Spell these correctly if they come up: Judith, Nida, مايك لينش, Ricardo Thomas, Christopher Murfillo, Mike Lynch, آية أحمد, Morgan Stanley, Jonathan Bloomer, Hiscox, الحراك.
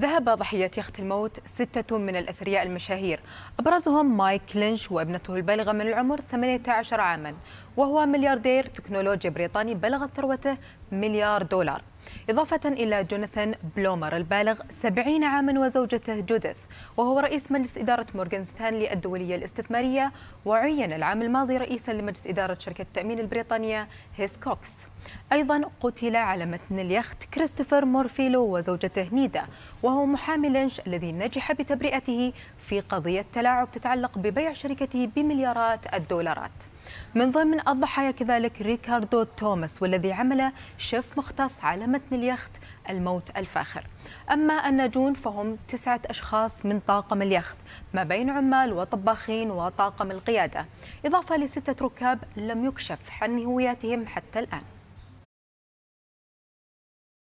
ذهب ضحية يخت الموت 6 من الأثرياء المشاهير، أبرزهم مايك لينش وابنته البالغة من العمر 18 عاما، وهو ملياردير تكنولوجي بريطاني بلغت ثروته $1 مليار، إضافة إلى جوناثان بلومر البالغ 70 عاما وزوجته جوديث، وهو رئيس مجلس إدارة مورغان ستانلي الدولية الاستثمارية، وعين العام الماضي رئيسا لمجلس إدارة شركة التأمين البريطانية هيسكوكس. أيضا قتل على متن اليخت كريستوفر مورفيلو وزوجته نيدا، وهو محامي لينش الذي نجح بتبرئته في قضية تلاعب تتعلق ببيع شركته بمليارات الدولارات. من ضمن الضحايا كذلك ريكاردو توماس، والذي عمل شيف مختص على متن اليخت الموت الفاخر. أما الناجون فهم 9 أشخاص من طاقم اليخت، ما بين عمال وطباخين وطاقم القيادة، إضافة ل6 ركاب لم يكشف عن هوياتهم حتى الآن.